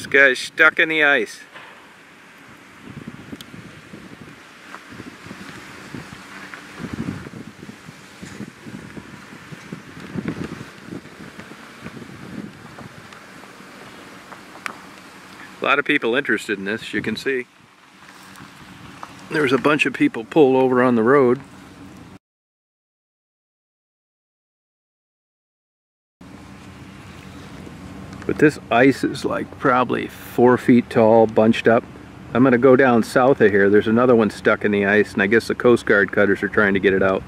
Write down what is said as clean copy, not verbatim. This guy's stuck in the ice. A lot of people interested in this, you can see. There was a bunch of people pulled over on the road. But this ice is like probably 4 feet tall, bunched up. I'm going to go down south of here. There's another one stuck in the ice, and I guess the Coast Guard cutters are trying to get it out.